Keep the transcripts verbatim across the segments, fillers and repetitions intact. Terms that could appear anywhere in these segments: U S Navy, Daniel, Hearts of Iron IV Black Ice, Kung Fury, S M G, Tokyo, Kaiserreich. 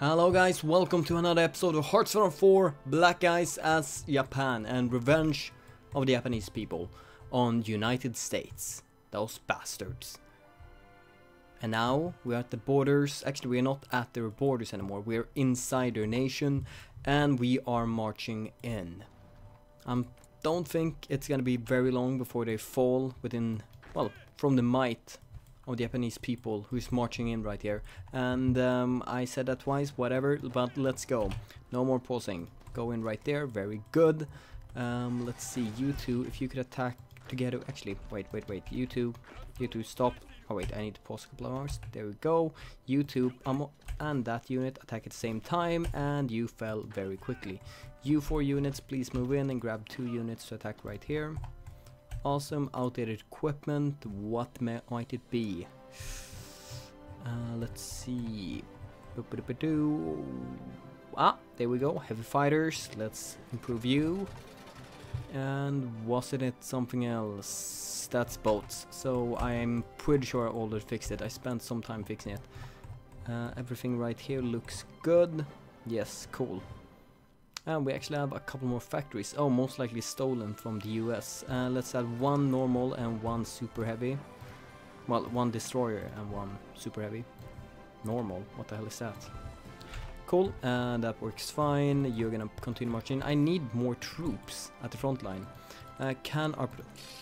Hello guys, welcome to another episode of Hearts of Iron four Black Ice as Japan and Revenge of the Japanese people on United States. Those bastards. And now we're at the borders. Actually, we're not at their borders anymore. We're inside their nation and we are marching in. I don't think it's gonna be very long before they fall within, well, from the might of the Japanese people who's marching in right here. And um, I said that twice, whatever, but let's go. No more pausing. Go in right there. Very good. Um, let's see, you two, if you could attack together. Actually, wait, wait, wait. You two, you two, stop. Oh wait, I need to pause a couple of hours. There we go. You two, um, and that unit attack at the same time, and you fell very quickly. You four units, please move in and grab two units to attack right here. Awesome. Outdated equipment. What may, might it be? Uh, let's see. Ah, there we go. Heavy fighters. Let's improve you. And wasn't it something else? That's boats. So I'm pretty sure I already fixed it. I spent some time fixing it. Uh, everything right here looks good. Yes, cool. And we actually have a couple more factories. Oh, most likely stolen from the U S. Uh, let's add one normal and one super heavy. Well, one destroyer and one super heavy. Normal? What the hell is that? Cool. Uh, that works fine. You're gonna continue marching. I need more troops at the front line. Uh, can our...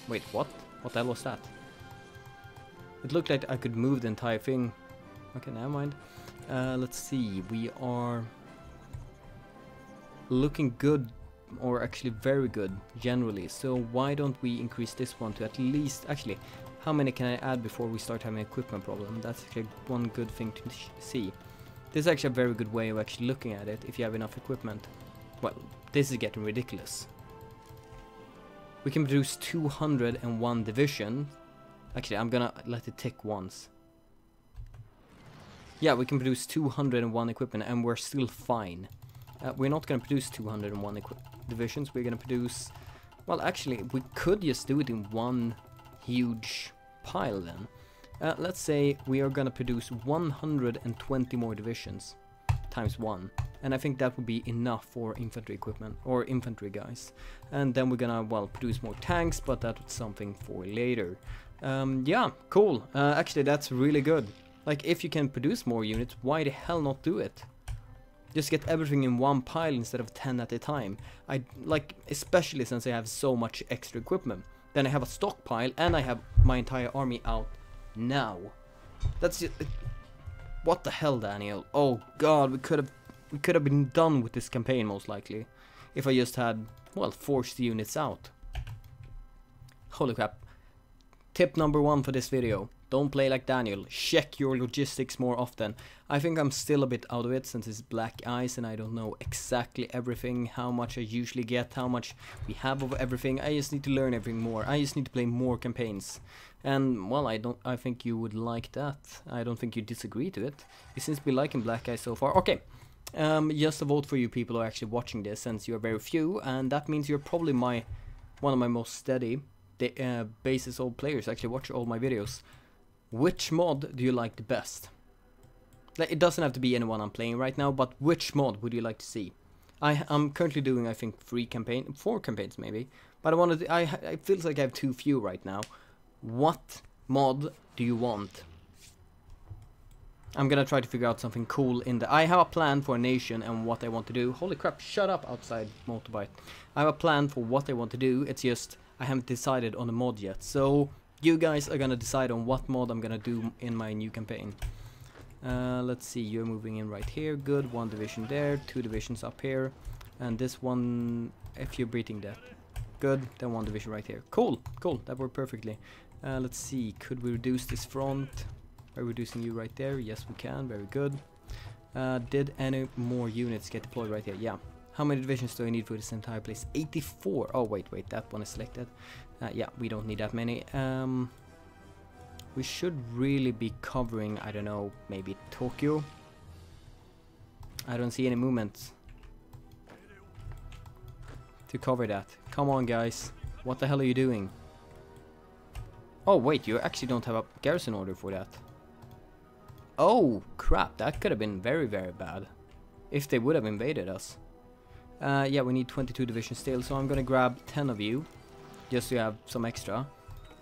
Wait, what? What the hell was that? It looked like I could move the entire thing. Okay, never mind. Uh, let's see. We are... looking good, or actually very good generally, so why don't we increase this one to at least, actually, how many can I add before we start having an equipment problem? That's actually one good thing to see. This is actually a very good way of actually looking at it, if you have enough equipment. Well, this is getting ridiculous. We can produce two hundred and one division. Actually, I'm gonna let it tick once. Yeah, we can produce two hundred and one equipment and we're still fine. Uh, we're not going to produce two hundred and one divisions, we're going to produce... Well, actually, we could just do it in one huge pile then. Uh, let's say we are going to produce one hundred and twenty more divisions, times one. And I think that would be enough for infantry equipment, or infantry guys. And then we're going to, well, produce more tanks, but that's something for later. Um, yeah, cool. Uh, actually, that's really good. Like, if you can produce more units, why the hell not do it? Just get everything in one pile instead of ten at a time. I like, especially since I have so much extra equipment. Then I have a stockpile and I have my entire army out now. That's just, it, what the hell, Daniel? Oh God, we could have we could have been done with this campaign most likely if I just had, well, forced the units out. Holy crap! Tip number one for this video. Don't play like Daniel. Check your logistics more often. I think I'm still a bit out of it since it's Black Ice and I don't know exactly everything, how much I usually get, how much we have of everything. I just need to learn everything more. I just need to play more campaigns. And well, I don't I think you would like that. I don't think you disagree to it. You seem to be liking Black Ice so far. Okay. Um just a vote for you people who are actually watching this, since you're very few, and that means you're probably my one of my most steady the uh, basis of players. Actually watch all my videos. Which mod do you like the best? Like, it doesn't have to be anyone I'm playing right now, but which mod would you like to see? I, I'm currently doing, I think, three campaign, four campaigns maybe. But I wanted to, I, it feels like I have too few right now. What mod do you want? I'm gonna try to figure out something cool in the... I have a plan for a nation and what I want to do. Holy crap, shut up outside motorbike. I have a plan for what I want to do, it's just I haven't decided on the mod yet, so... You guys are gonna decide on what mod I'm gonna do in my new campaign. Uh, let's see, you're moving in right here. Good, one division there, two divisions up here. And this one, if you're beating that. Good, then one division right here. Cool, cool, that worked perfectly. Uh, let's see, could we reduce this front by reducing you right there? Yes, we can, very good. Uh, did any more units get deployed right here? Yeah. How many divisions do I need for this entire place? eighty-four. Oh, wait, wait, that one is selected. Uh, yeah, we don't need that many. Um, we should really be covering, I don't know, maybe Tokyo. I don't see any movements to cover that. Come on, guys. What the hell are you doing? Oh, wait, you actually don't have a garrison order for that. Oh, crap, that could have been very, very bad. if they would have invaded us. Uh, yeah, we need twenty-two divisions still, so I'm gonna grab ten of you, just so you have some extra.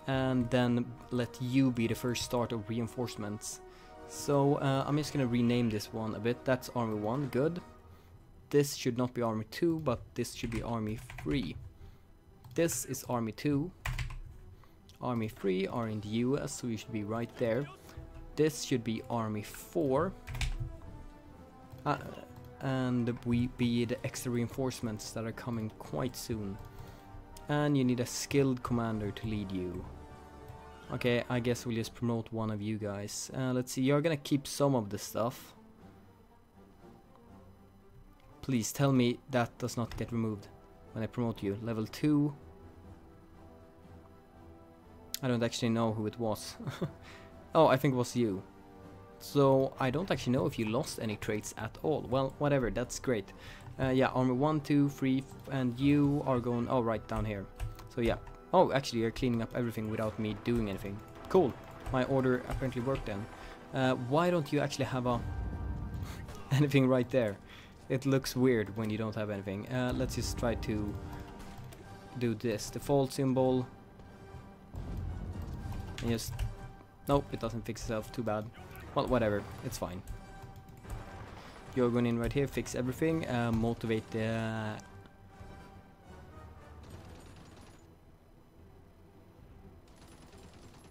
And then let you be the first start of reinforcements. So uh, I'm just gonna rename this one a bit. That's Army one, good. This should not be Army two, but this should be Army three. This is Army two. Army three are in the U S, so you should be right there. This should be Army four. Uh, and we be the extra reinforcements that are coming quite soon. And you need a skilled commander to lead you. Okay, I guess we'll just promote one of you guys. Uh, let's see, you're gonna keep some of the stuff. Please tell me that does not get removed when I promote you. Level two. I don't actually know who it was. Oh, I think it was you. So, I don't actually know if you lost any traits at all. Well, whatever, that's great. Uh, yeah, Army one, two, three, and you are going... Oh, right, down here. So, yeah. Oh, actually, you're cleaning up everything without me doing anything. Cool. My order apparently worked then. Uh, why don't you actually have a... anything right there? It looks weird when you don't have anything. Uh, let's just try to do this. Default symbol. And just... Nope, it doesn't fix itself. Too bad. Well, whatever. It's fine. You're going in right here. Fix everything. Uh, motivate the...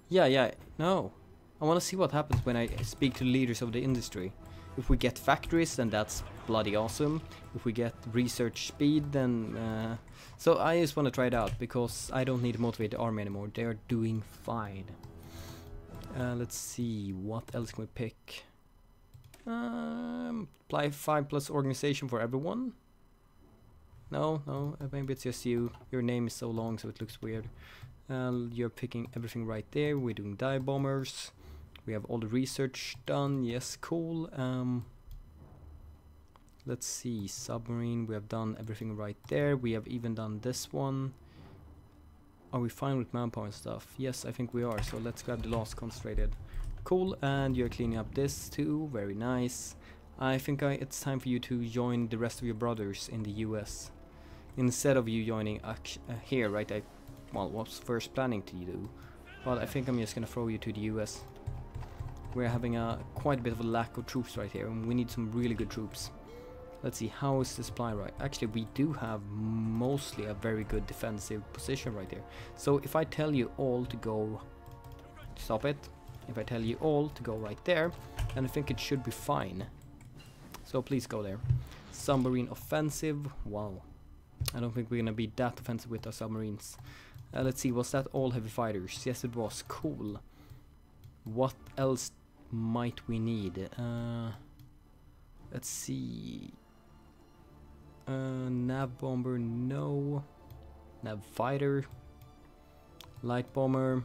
Yeah, yeah. No. I want to see what happens when I speak to leaders of the industry. If we get factories, then that's bloody awesome. If we get research speed, then... Uh, so I just want to try it out, because I don't need to motivate the army anymore. They are doing fine. Uh, let's see, what else can we pick? Um, apply five plus organization for everyone? No, no, maybe it's just you. Your name is so long, so it looks weird. Uh, you're picking everything right there. We're doing dive bombers. We have all the research done. Yes, cool. Um, let's see. Submarine. We have done everything right there. We have even done this one. Are we fine with manpower and stuff? Yes, I think we are. So let's grab the last concentrated. Cool. And you're cleaning up this too. Very nice. I think I, it's time for you to join the rest of your brothers in the U S. Instead of you joining uh, here, right? I, well, what's first planning to do? Well, I think I'm just going to throw you to the U S. We're having a quite a bit of a lack of troops right here, and we need some really good troops. Let's see, how is the supply right? Actually, we do have mostly a very good defensive position right there. So if I tell you all to go, stop it. If I tell you all to go right there, then I think it should be fine. So please go there. Submarine offensive. Wow. I don't think we're gonna be that offensive with our submarines. Uh, let's see, was that all heavy fighters? Yes, it was. Cool. What else might we need? Uh, let's see. Uh, nav bomber, no. Nav fighter. Light bomber.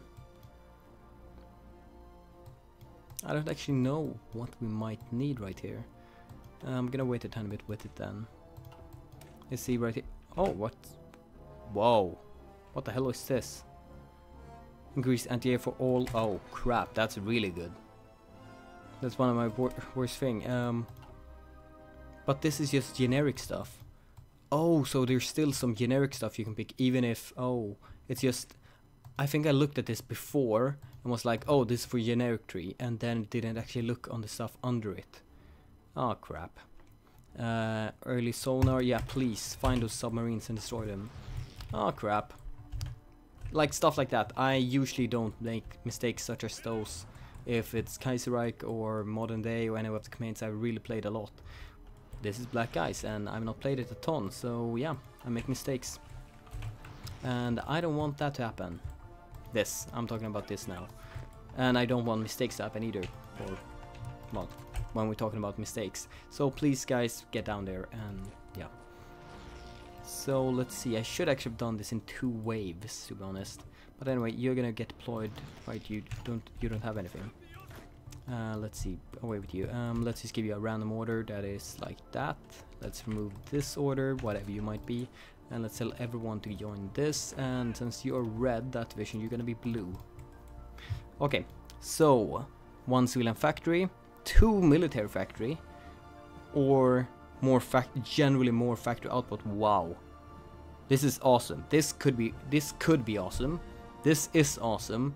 I don't actually know what we might need right here. Uh, I'm gonna wait a tiny bit with it then. Let's see right here. Oh, what? Whoa. What the hell is this? Increase anti-air for all. Oh crap, that's really good. That's one of my wor worst thing. Um, but this is just generic stuff. Oh, so there's still some generic stuff you can pick, even if... Oh, it's just... I think I looked at this before and was like, oh, this is for generic tree, and then didn't actually look on the stuff under it. Oh crap. Uh, early sonar, yeah, please, find those submarines and destroy them. Oh crap. Like stuff like that. I usually don't make mistakes such as those. If it's Kaiserreich or modern day or any of the commands I really played a lot. This is Black Ice and I've not played it a ton, so yeah, I make mistakes. And I don't want that to happen. This, I'm talking about this now. And I don't want mistakes to happen either. Or, well, when we're talking about mistakes. So please guys, get down there and yeah. So let's see, I should actually have done this in two waves to be honest. But anyway, you're gonna get deployed, right? You don't you don't have anything. Uh, let's see, away with you. Um, let's just give you a random order that is like that. Let's remove this order, whatever you might be. And let's tell everyone to join this. And since you're red, that division, you're gonna be blue. Okay, so one civilian factory, two military factory, or more fact, generally more factory output. Wow, this is awesome. This could be, this could be awesome. This is awesome.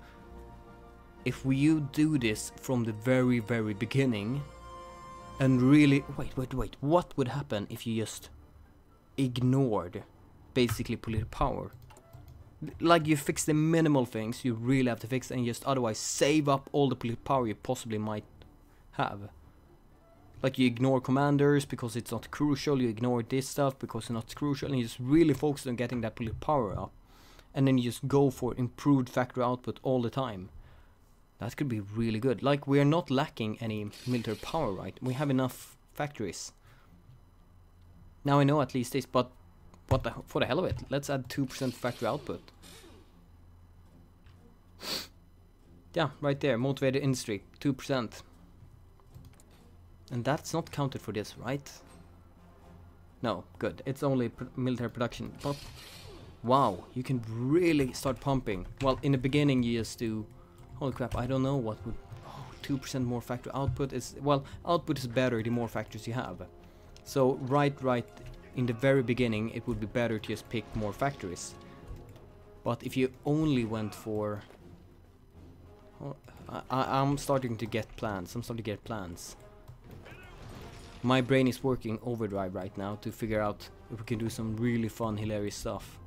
If we do this from the very, very beginning, and really, wait, wait, wait, what would happen if you just ignored basically political power? Like, you fix the minimal things you really have to fix, and just otherwise save up all the political power you possibly might have. Like, you ignore commanders because it's not crucial, you ignore this stuff because it's not crucial, and you just really focus on getting that political power up. And then you just go for improved factory output all the time. That could be really good. Like, we're not lacking any military power, right? We have enough factories. Now I know at least this, but what the, for the hell of it, let's add two percent factory output. Yeah, right there, motivated industry, two percent. And that's not counted for this, right? No, good, it's only pr military production. But wow, you can really start pumping. Well, in the beginning you just do... Holy crap, I don't know what would... Oh, two percent more factory output is... Well, output is better the more factories you have. So, right, right, in the very beginning, it would be better to just pick more factories. But if you only went for... Oh, I, I, I'm starting to get plans. I'm starting to get plans. My brain is working overdrive right now to figure out if we can do some really fun, hilarious stuff.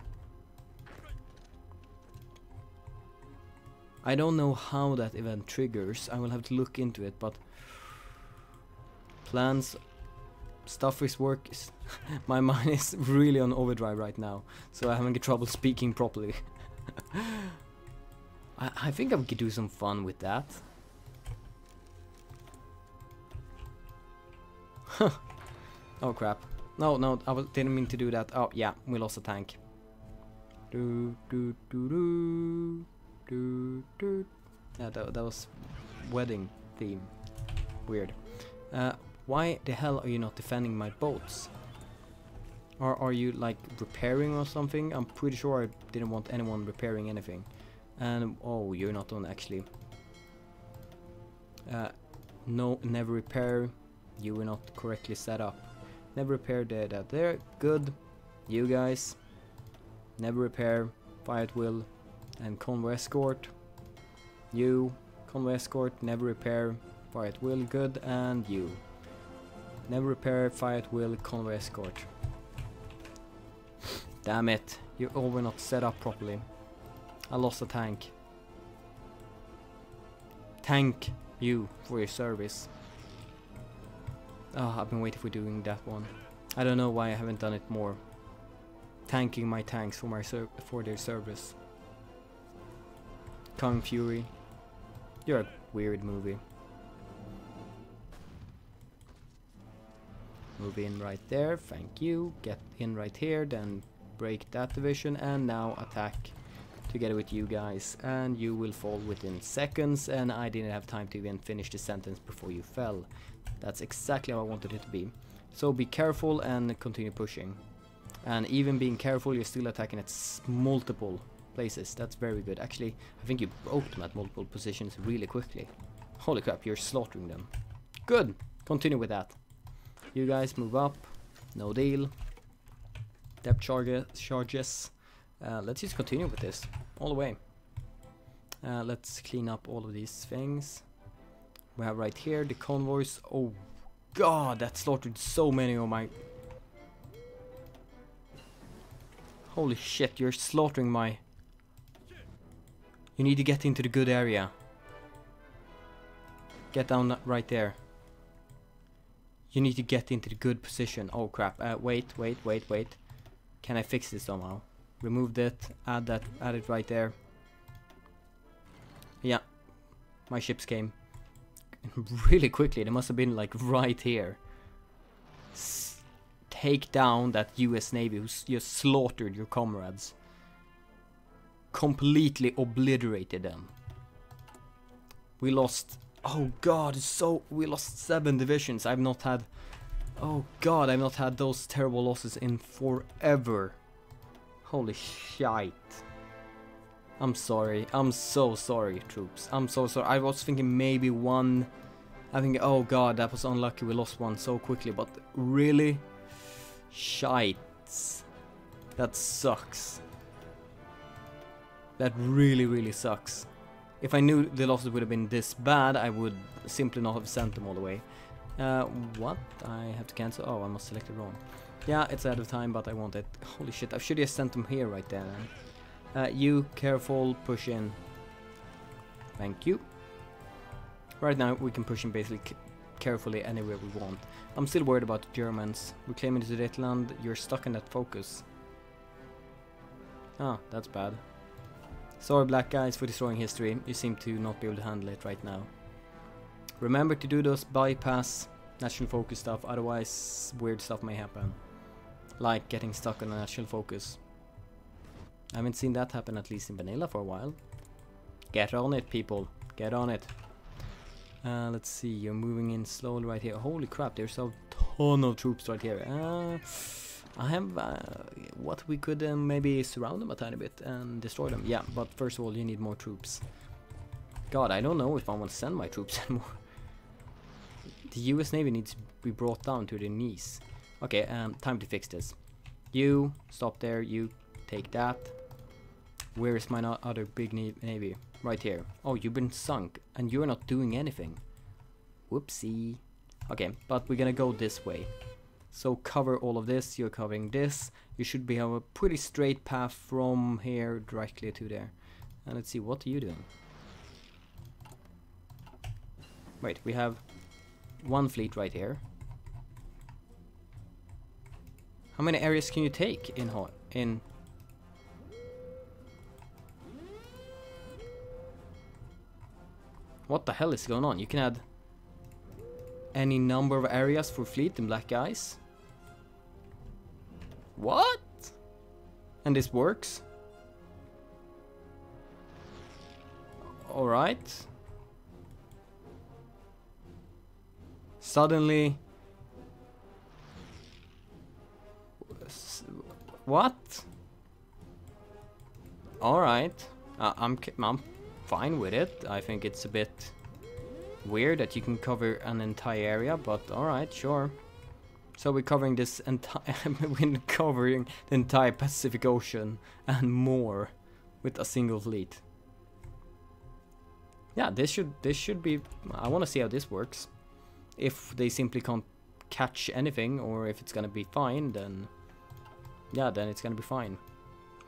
I don't know how that event triggers, I will have to look into it, but plans, stuff is work, is my mind is really on overdrive right now, so I'm having trouble speaking properly. I, I think I could do some fun with that. Oh crap, no, no, I didn't mean to do that. Oh yeah, we lost a tank. Do, do, do, do. Do, do. Yeah, that, that was wedding theme. Weird. Uh, why the hell are you not defending my boats? Or are you like repairing or something? I'm pretty sure I didn't want anyone repairing anything. And oh, you're not on actually. Uh, no, never repair. You were not correctly set up. Never repair there, that there. Good. You guys. Never repair. Fire at will. And convoy escort, you, convoy escort, never repair, fire at will, good, and you. Never repair, fire at will, convoy escort. Damn it, you all were not set up properly. I lost a tank. Thank you for your service. Oh, I've been waiting for doing that one. I don't know why I haven't done it more. Thanking my tanks for, my ser for their service. Kung Fury, you're a weird movie. Move in right there, thank you. Get in right here, then break that division, and now attack together with you guys. And you will fall within seconds, and I didn't have time to even finish the sentence before you fell. That's exactly how I wanted it to be. So be careful and continue pushing. And even being careful, you're still attacking at multiple places. That's very good. Actually, I think you broke them at multiple positions really quickly. Holy crap, you're slaughtering them. Good! Continue with that. You guys move up. No deal. Depth charge charges. Uh, let's just continue with this. All the way. Uh, let's clean up all of these things. We have right here the convoys. Oh god, that slaughtered so many of my... Holy shit, you're slaughtering my... You need to get into the good area. Get down right there. You need to get into the good position. Oh crap, uh, wait, wait, wait, wait. Can I fix this somehow? Remove that, add that, add it right there. Yeah, my ships came. Really quickly, they must have been like right here. S take down that U S Navy who just slaughtered your comrades. Completely obliterated them. We lost, oh god, so we lost seven divisions. I've not had, oh god, I've not had those terrible losses in forever. Holy shite. I'm sorry, I'm so sorry, troops. I'm so sorry. I was thinking maybe one I think, oh god, that was unlucky, we lost one so quickly, but really? Shites. That sucks. That really, really sucks. If I knew the losses would have been this bad, I would simply not have sent them all the way. Uh, what? I have to cancel. Oh, I must select it wrong. Yeah, it's out of time, but I want it. Holy shit, I should have sent them here right there then. Uh, you, careful, push in. Thank you. Right now, we can push in basically carefully anywhere we want. I'm still worried about the Germans. We're claiming to that land. You're stuck in that focus. Ah, that's bad. Sorry, Black Ice, for destroying history. You seem to not be able to handle it right now. Remember to do those bypass national focus stuff, otherwise weird stuff may happen. Like getting stuck on a national focus. I haven't seen that happen, at least in vanilla, for a while. Get on it, people. Get on it. Uh, let's see, you're moving in slowly right here. Holy crap, there's a ton of troops right here. Uh, I have uh, what we could uh, maybe surround them a tiny bit and destroy them. Yeah, but first of all, you need more troops. God, I don't know if I want to send my troops anymore. The U S Navy needs to be brought down to their knees. Okay, um, time to fix this. You, stop there, you, take that. Where is my no other big na navy? Right here. Oh, you've been sunk, and you're not doing anything. Whoopsie. Okay, but we're gonna go this way. So cover all of this, you're covering this. You should be have a pretty straight path from here directly to there. And let's see, what are you doing? Wait, we have one fleet right here. How many areas can you take in hot in? What the hell is going on? You can add any number of areas for fleet in Black Ice. What? And this works? Alright. Suddenly... What? Alright. Uh, I'm... I'm fine with it. I think it's a bit weird that you can cover an entire area, but alright, sure. So we're covering this entire we're covering the entire Pacific Ocean and more with a single fleet. Yeah, this should this should be, I wanna see how this works. If they simply can't catch anything, or if it's gonna be fine, then yeah, then it's gonna be fine.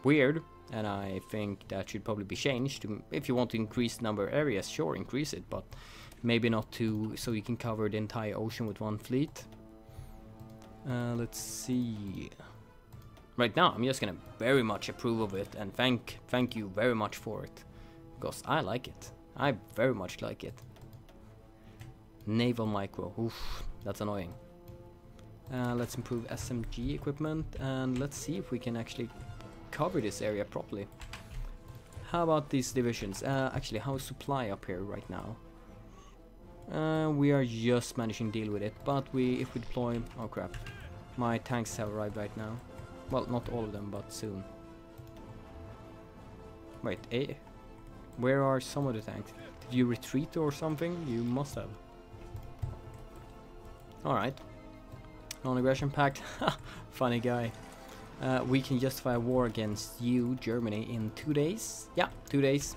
Weird. And I think that should probably be changed. If you want to increase the number of areas, sure, increase it, but maybe not to, so you can cover the entire ocean with one fleet. Uh, let's see. Right now, I'm just gonna very much approve of it and thank thank you very much for it, because I like it. I very much like it. Naval micro. Oof, that's annoying. Uh, let's improve S M G equipment and let's see if we can actually cover this area properly. How about these divisions? Uh, actually, how's supply up here right now? Uh, we are just managing to deal with it, but we if we deploy... Oh crap, my tanks have arrived right now. Well, not all of them, but soon. Wait, eh? Where are some of the tanks? Did you retreat or something? You must have. Alright. Non-aggression pact. Funny guy. Uh, we can justify a war against you, Germany, in two days. Yeah, two days.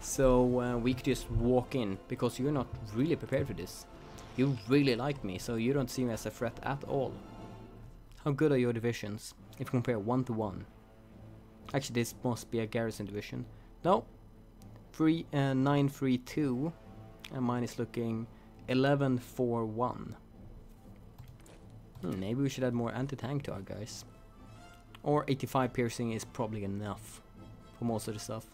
So uh, we could just walk in, because you're not really prepared for this. You really like me, so you don't see me as a threat at all. How good are your divisions, if you compare one to one? Actually, this must be a garrison division. No. Three, uh, nine three two, and mine is looking eleven four one. Hmm, maybe we should add more anti-tank to our guys. Or eighty-five piercing is probably enough for most of the stuff.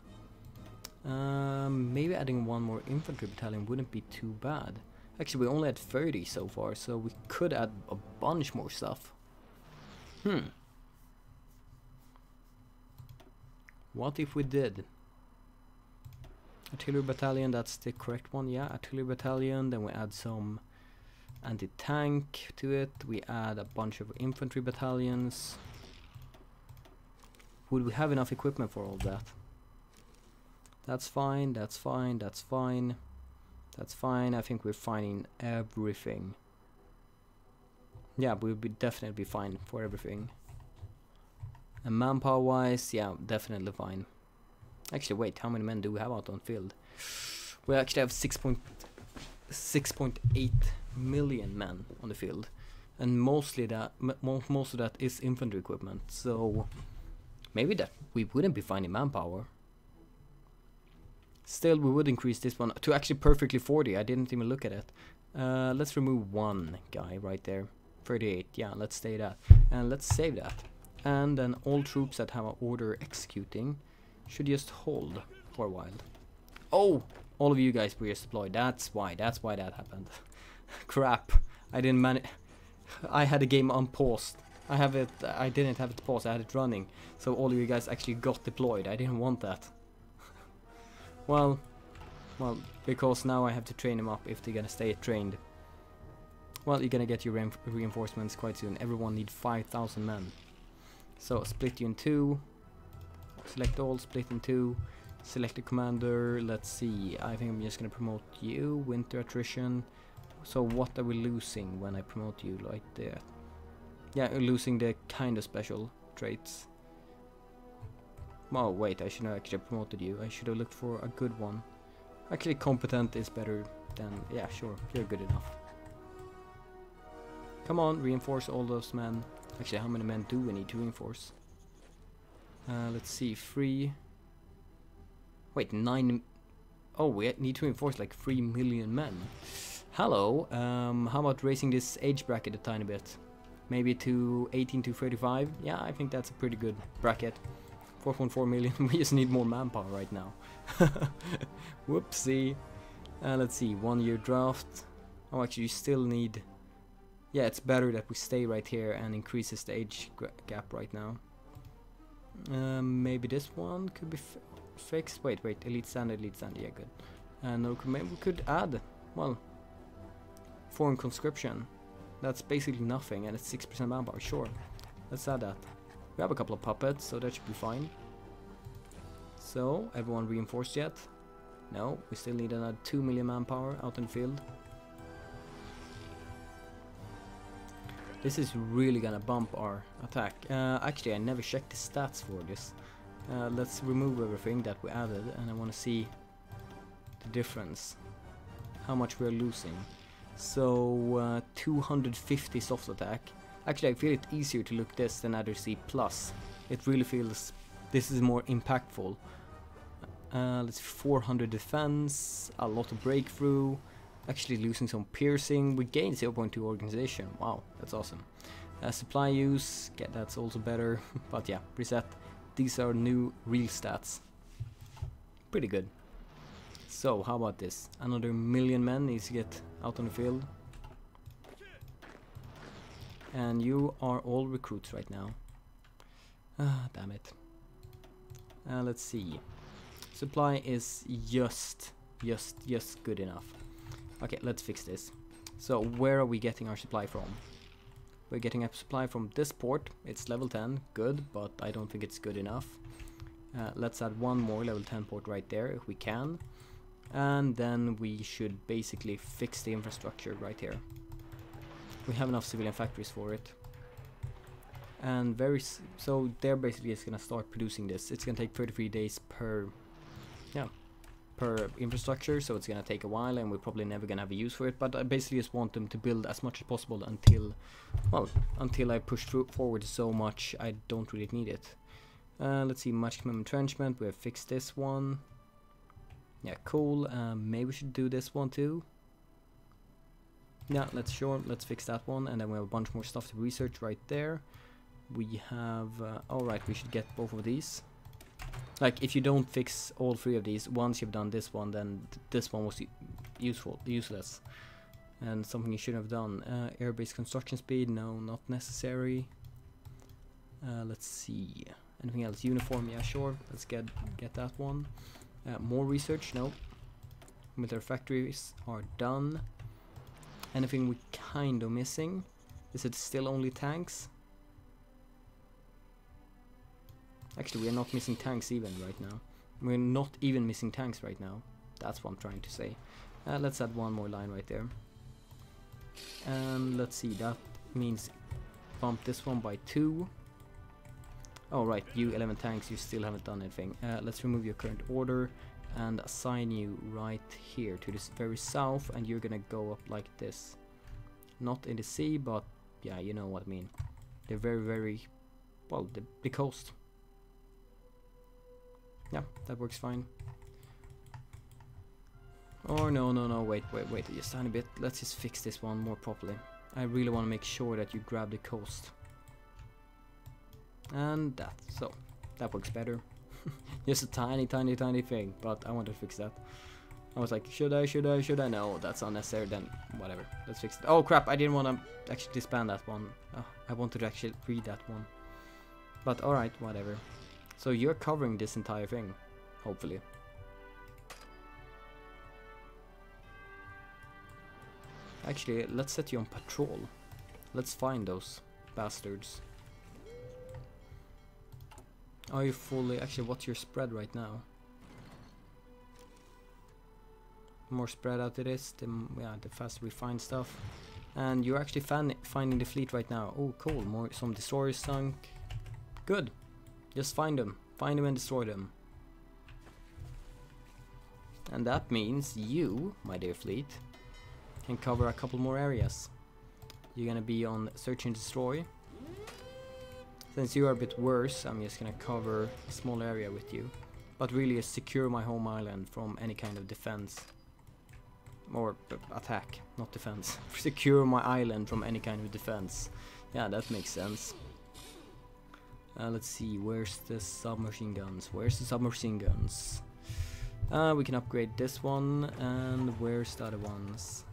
Um, maybe adding one more infantry battalion wouldn't be too bad. Actually, we only had thirty so far, so we could add a bunch more stuff. Hmm. What if we did? Artillery battalion, that's the correct one, yeah. Artillery battalion, then we add some anti-tank to it. We add a bunch of infantry battalions. Would we have enough equipment for all that? That's fine, that's fine, that's fine. That's fine. I think we're finding everything. Yeah, we'll be definitely fine for everything. And manpower wise, yeah, definitely fine. Actually, wait, how many men do we have out on field? We actually have six point eight million men on the field, and mostly that most of that is infantry equipment. So maybe that we wouldn't be finding manpower. Still, we would increase this one to actually perfectly forty. I didn't even look at it. Uh, let's remove one guy right there. thirty-eight. Yeah, let's stay that, and let's save that. And then all troops that have an order executing should just hold for a while. Oh, all of you guys were just deployed. That's why. That's why that happened. Crap! I didn't manage. I had a game on paused. I have it. I didn't have it paused. I had it running. So all of you guys actually got deployed. I didn't want that. Well, well, because now I have to train them up if they're gonna stay trained. Well, you're gonna get your re reinforcements quite soon. Everyone needs five thousand men. So split you in two. Select all. Split in two. Select a commander. Let's see. I think I'm just gonna promote you. Winter attrition. So what are we losing when I promote you like that? Yeah, you're losing the kind of special traits. Oh wait, I should have actually promoted you. I should have looked for a good one. Actually, competent is better than... yeah, sure. You're good enough. Come on, reinforce all those men. Actually, how many men do we need to reinforce? Uh, let's see, three... Wait, nine... Oh, we need to reinforce like three million men. Hello, um, how about raising this age bracket a tiny bit? Maybe to eighteen to thirty-five? Yeah, I think that's a pretty good bracket. four point four million, we just need more manpower right now. Whoopsie. Uh, let's see, one year draft. Oh, actually, you still need... Yeah, it's better that we stay right here and increases the age gap right now. Uh, maybe this one could be... F fixed. Wait, wait. Elite standard, elite standard. Yeah, good. And uh, maybe we could add, well, foreign conscription. That's basically nothing, and it's six percent manpower. Sure, let's add that. We have a couple of puppets, so that should be fine. So, everyone reinforced yet? No, we still need another two million manpower out in the field. This is really gonna bump our attack. Uh, actually, I never checked the stats for this. Uh, let's remove everything that we added, and I want to see the difference, how much we're losing. So uh, two hundred fifty soft attack. Actually, I feel it easier to look this than other C plus. It really feels this is more impactful. Uh, let's four hundred defense, a lot of breakthrough, actually losing some piercing. We gain zero point two organization. Wow, that's awesome. Uh, supply use, yeah, that's also better. But yeah, reset. These are new real stats. Pretty good. So, how about this? Another million men needs to get out on the field. And you are all recruits right now. Ah, damn it. Uh, let's see. Supply is just, just, just good enough. Okay, let's fix this. So, where are we getting our supply from? We're getting a supply from this port. It's level ten, good, but I don't think it's good enough. Uh, let's add one more level ten port right there if we can. And then we should basically fix the infrastructure right here. We have enough civilian factories for it. And very s so they're basically just gonna start producing this. It's gonna take thirty-three days per, yeah, per infrastructure, so it's gonna take a while and we're probably never gonna have a use for it, but I basically just want them to build as much as possible until, well, until I push through forward so much I don't really need it. Uh, let's see, maximum entrenchment, we have fixed this one. Yeah, cool. Um, maybe we should do this one too. Yeah, let's sure, let's fix that one, and then we have a bunch more stuff to research right there. We have, uh, alright, we should get both of these. Like, if you don't fix all three of these, once you've done this one, then th this one was useful, useless. And something you shouldn't have done. Uh, Airbase construction speed, no, not necessary. Uh, let's see. Anything else? Uniform, yeah, sure. Let's get, get that one. Uh, more research, no. Military factories are done. Anything we kind of missing? Is it still only tanks? Actually, we are not missing tanks even right now. We're not even missing tanks right now. That's what I'm trying to say. Uh, let's add one more line right there. And let's see, that means bump this one by two. Oh, right, you eleven tanks, you still haven't done anything. Uh, let's remove your current order and assign you right here to this very south, and you're gonna go up like this. Not in the sea, but yeah, you know what I mean. They're very, very, well, the, the coast. Yeah, that works fine. Or no, no, no, wait, wait, wait, just a tiny bit. Let's just fix this one more properly. I really want to make sure that you grab the coast. And that, so, that works better. Just a tiny, tiny, tiny thing, but I want to fix that. I was like, should I, should I, should I? No, that's unnecessary, then whatever. Let's fix it. Oh crap, I didn't want to actually disband that one. Oh, I wanted to actually read that one. But alright, whatever. So you're covering this entire thing, hopefully. Actually, let's set you on patrol. Let's find those bastards. Are you fully... Actually, what's your spread right now? The more spread out it is, the, yeah, the faster we find stuff. And you're actually fan finding the fleet right now. Oh, cool. More, some destroyers sunk. Good. Just find them. Find them and destroy them. And that means you, my dear fleet, can cover a couple more areas. You're gonna be on search and destroy. Since you are a bit worse, I'm just gonna cover a small area with you, but really secure my home island from any kind of defense or attack, not defense. Secure my island from any kind of defense. Yeah, that makes sense. Uh, let's see, where's the submachine guns? Where's the submachine guns? Uh, we can upgrade this one, and where's the other ones?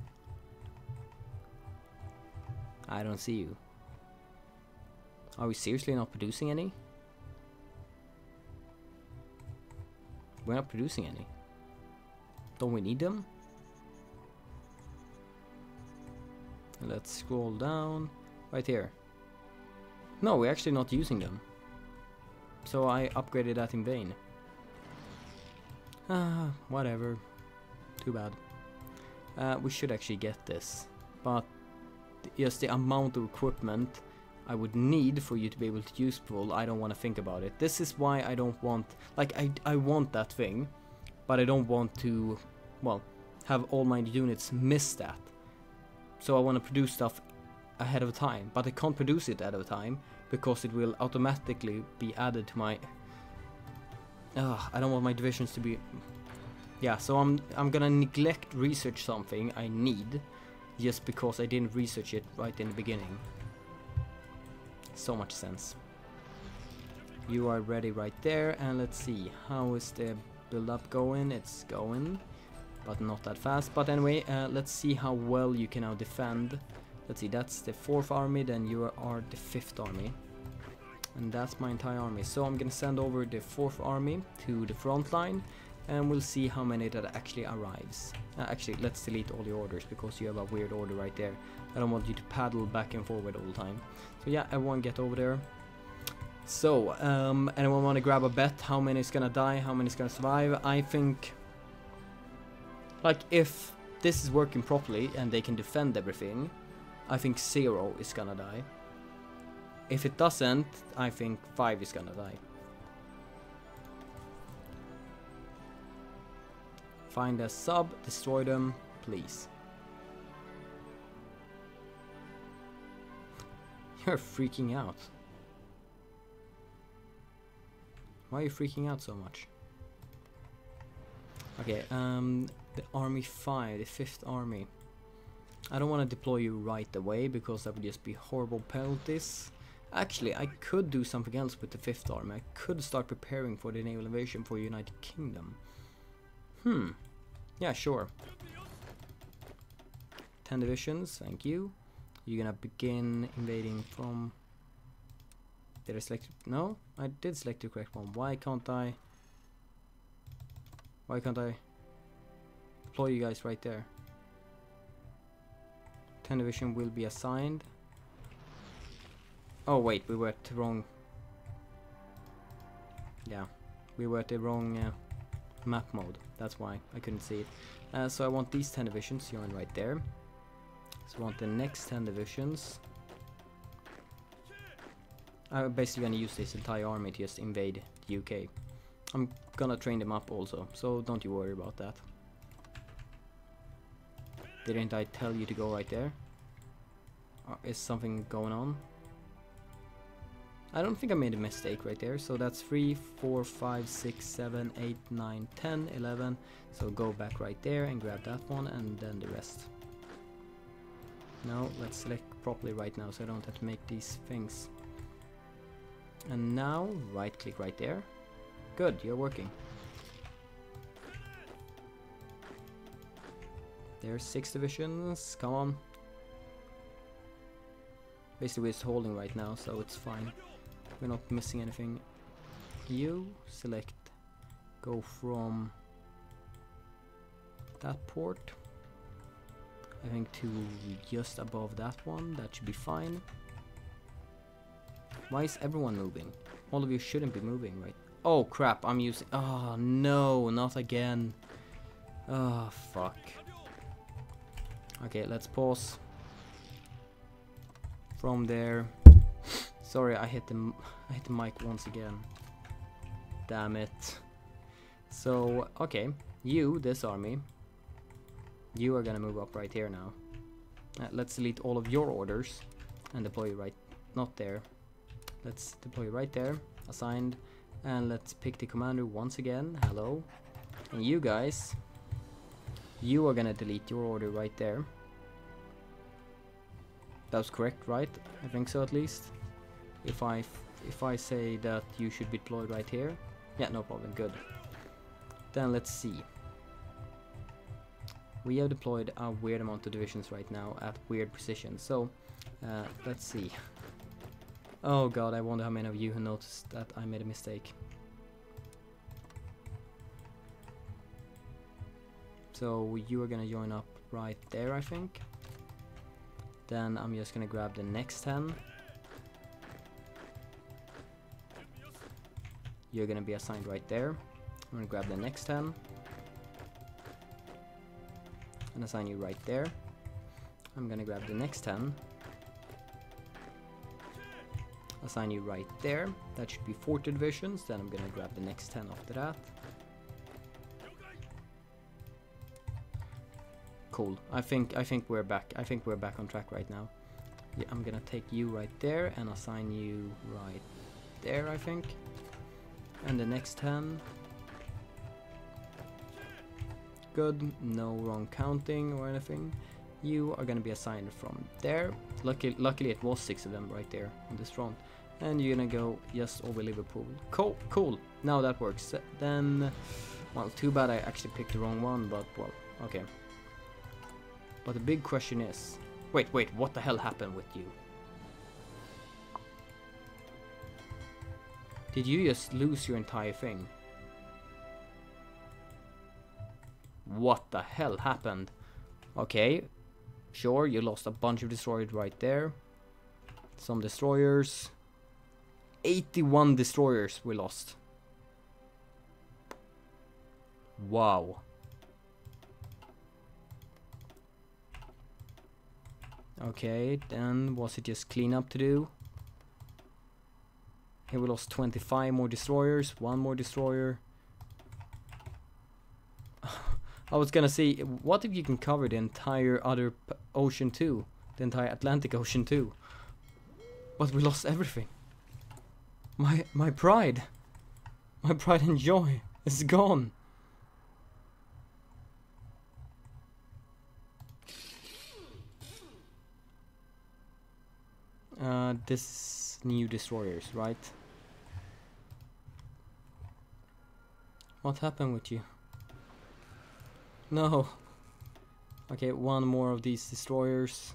I don't see you. Are we seriously not producing any? We're not producing any. Don't we need them? Let's scroll down. Right here. No, we're actually not using them. So I upgraded that in vain. Ah, whatever. Too bad. Uh, we should actually get this. But... just the amount of equipment I would need for you to be able to use full, I don't want to think about it. This is why I don't want, like, I, I want that thing, but I don't want to, well, have all my units miss that. So I want to produce stuff ahead of time, but I can't produce it ahead of time because it will automatically be added to my... Ugh, I don't want my divisions to be... Yeah, so I'm, I'm gonna neglect research something I need, just because I didn't research it right in the beginning. So much sense. You are ready right there, and let's see, how is the build-up going? It's going, but not that fast. But anyway, uh, let's see how well you can now defend. Let's see, that's the fourth army, then you are the fifth army. And that's my entire army. So I'm gonna send over the fourth army to the front line, and we'll see how many that actually arrives. Uh, actually, let's delete all the orders, because you have a weird order right there. I don't want you to paddle back and forward all the time. So yeah, everyone get over there. So, um, anyone want to grab a bet? How many is gonna die? How many is gonna survive? I think... like, if this is working properly and they can defend everything, I think zero is gonna die. If it doesn't, I think five is gonna die. Find a sub, destroy them, please. You're freaking out. Why are you freaking out so much? Okay, um, the army five, the fifth army. I don't want to deploy you right away because that would just be horrible penalties. Actually, I could do something else with the fifth army. I could start preparing for the naval invasion for United Kingdom. Hmm. Yeah, sure. Ten divisions, thank you. You're gonna begin invading from... Did I select... No, I did select the correct one. Why can't I... Why can't I... deploy you guys right there? Ten division will be assigned. Oh wait, we were at the wrong... Yeah, we were at the wrong... Uh, map mode, that's why I couldn't see it. Uh, so I want these ten divisions, yarn right there. So I want the next ten divisions. I'm basically gonna use this entire army to just invade the U K. I'm gonna train them up also, so don't you worry about that. Didn't I tell you to go right there? Uh, is something going on? I don't think I made a mistake right there, so that's three, four, five, six, seven, eight, nine, ten, eleven. So go back right there and grab that one and then the rest. Now let's select properly right now so I don't have to make these things. And now right click right there. Good, you're working. There's six divisions, come on. Basically we're just holding right now, so it's fine. We're not missing anything. You select, go from that port, I think, to just above that one. That should be fine. Why is everyone moving? All of you shouldn't be moving, right? Oh crap, I'm using, oh no, not again. Oh fuck. Okay, let's pause. From there. Sorry, I hit the I hit the mic once again. Damn it. So, okay, you, this army, you are gonna move up right here now. Uh, let's delete all of your orders and deploy right, not there. Let's deploy right there, assigned, and let's pick the commander once again. Hello, and you guys, you are gonna delete your order right there. That was correct, right? I think so, at least. If I f if I say that you should be deployed right here, yeah, no problem, good. Then let's see. We have deployed a weird amount of divisions right now at weird positions. So uh, let's see. Oh god, I wonder how many of you who noticed that I made a mistake. So you are gonna join up right there, I think. Then I'm just gonna grab the next ten. You're gonna be assigned right there. I'm gonna grab the next ten and assign you right there. I'm gonna grab the next ten, assign you right there. That should be forty divisions. Then I'm gonna grab the next ten after that. Cool. I think I think we're back. I think we're back on track right now. Yeah, I'm gonna take you right there and assign you right there, I think. And the next ten. Good, no wrong counting or anything. You are gonna be assigned from there. Luckily, luckily it was six of them right there on this front. And you're gonna go just over Liverpool. Cool, cool. Now that works. Then, well, too bad I actually picked the wrong one, but well, okay. But the big question is, wait, wait, what the hell happened with you? Did you just lose your entire thing? What the hell happened? Okay, sure, you lost a bunch of destroyers right there. Some destroyers. eighty-one destroyers we lost. Wow. Okay, then was it just cleanup to do? Here we lost twenty-five more destroyers, one more destroyer. I was gonna see, what if you can cover the entire other ocean too? The entire Atlantic Ocean too. But we lost everything. My, my pride. My pride and joy is gone. Uh, this new destroyers, right? What happened with you? No. Okay, one more of these destroyers.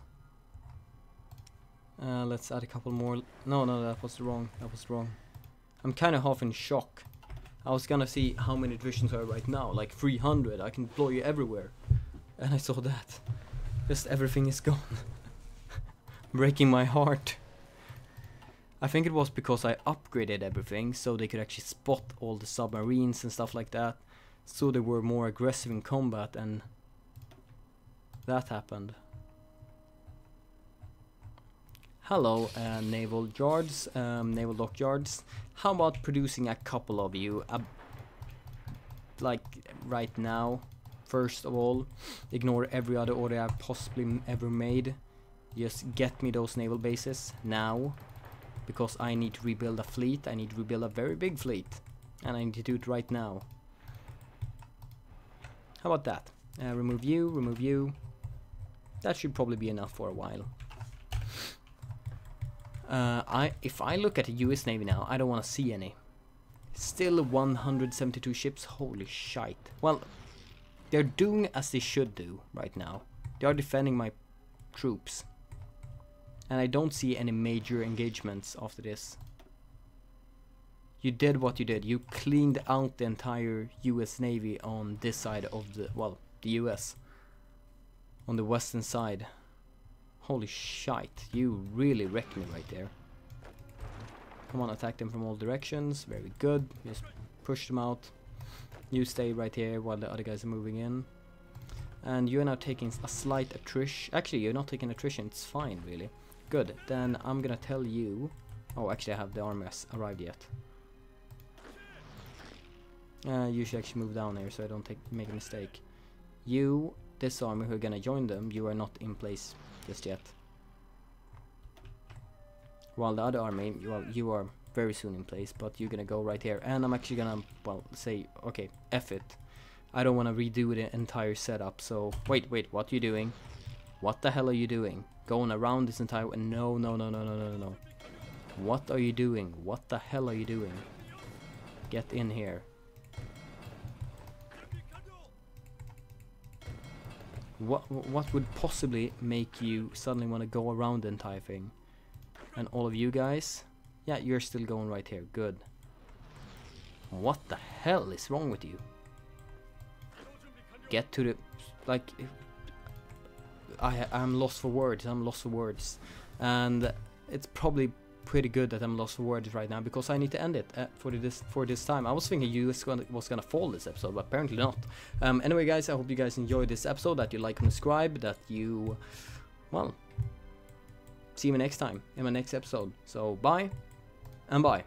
Uh, let's add a couple more. No, no, that was wrong. That was wrong. I'm kind of half in shock. I was gonna see how many divisions are right now. Like three hundred. I can deploy you everywhere. And I saw that. Just everything is gone. Breaking my heart. I think it was because I upgraded everything so they could actually spot all the submarines and stuff like that, so they were more aggressive in combat and that happened. Hello, uh, naval yards, um, naval dockyards. How about producing a couple of you, uh, like right now? First of all, ignore every other order I've possibly ever made. Just get me those naval bases now, because I need to rebuild a fleet. I need to rebuild a very big fleet, and I need to do it right now. How about that? Uh, remove you, remove you. That should probably be enough for a while. Uh, I, if I look at the U S Navy now, I don't want to see any. Still one hundred seventy-two ships, holy shite. Well, they're doing as they should do right now. They are defending my troops. And I don't see any major engagements after this. You did what you did. You cleaned out the entire U S Navy on this side of the, well, the U S. On the western side. Holy shite, you really wrecked me right there. Come on, attack them from all directions. Very good. Just push them out. You stay right here while the other guys are moving in. And you're now taking a slight attrition. Actually, you're not taking attrition. It's fine, really. Good. Then I'm gonna tell you... Oh, actually, I have the army has arrived yet. Uh, you should actually move down here so I don't take, make a mistake. You, this army who are gonna join them, you are not in place just yet. While the other army, well, you are very soon in place, but you're gonna go right here. And I'm actually gonna, well, say, okay, F it. I don't wanna redo the entire setup, so... Wait, wait, what are you doing? What the hell are you doing? Going around this entire... No, no, no, no, no, no, no. What are you doing? What the hell are you doing? Get in here. What, what would possibly make you suddenly wanna go around the entire thing? And all of you guys? Yeah, you're still going right here. Good. What the hell is wrong with you? Get to the... Like... I, I'm lost for words. I'm lost for words. And it's probably pretty good that I'm lost for words right now, because I need to end it uh, for this for this time. I was thinking U S gonna, was gonna fall this episode, but apparently not. Um, anyway, guys, I hope you guys enjoyed this episode, that you like and subscribe, that you... Well... See you next time in my next episode. So bye, and bye.